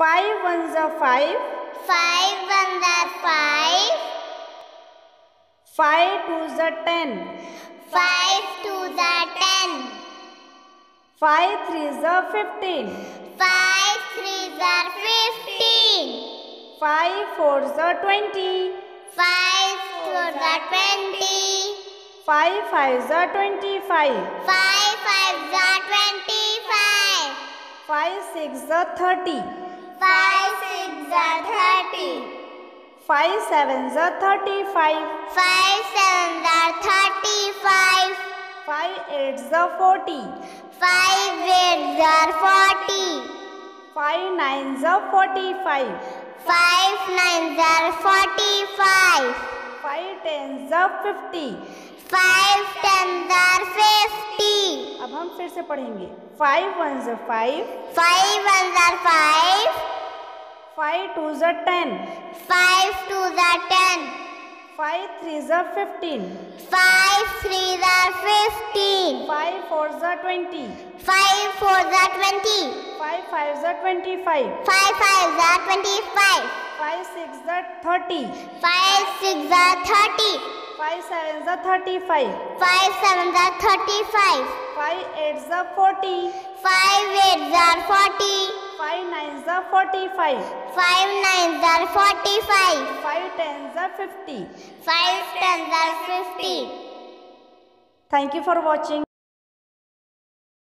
5 ones are 5. 5 ones are 5. 5 twos are 10. 5 twos are 10. 5 threes are 15. 5 threes are 15. 5 fours are 20. 5 fours are 20. 5 fives are 25. 5 fives are 25. 5 sixes are 30. 5 6s are 30. 5 7s are 35. 5 7s are 35. 5 8s are 40. 5 8s are 40. 5 9s are 45. 5 9s are 45. 5 10s are 50. 5 10s are 50. अब हम फिर से पढ़ेंगे. 5 ones are 5. 5 ones are 5. 5 twos are 10. 5 twos are 10. 5 threes are 15. 5 threes are 15. 5 fours are 20. 5 fours are 20. 5 fives are 25. 5 fives are 25. 5 sixes are 30. 5 6s are 30. 5 7s are 35. 5 7s are 35. 5 8s are 40. 5 8s are 40. 5 9s are 45. 5 9s are 45. 5 10s are 50. 5 10s are 50. Thank you for watching.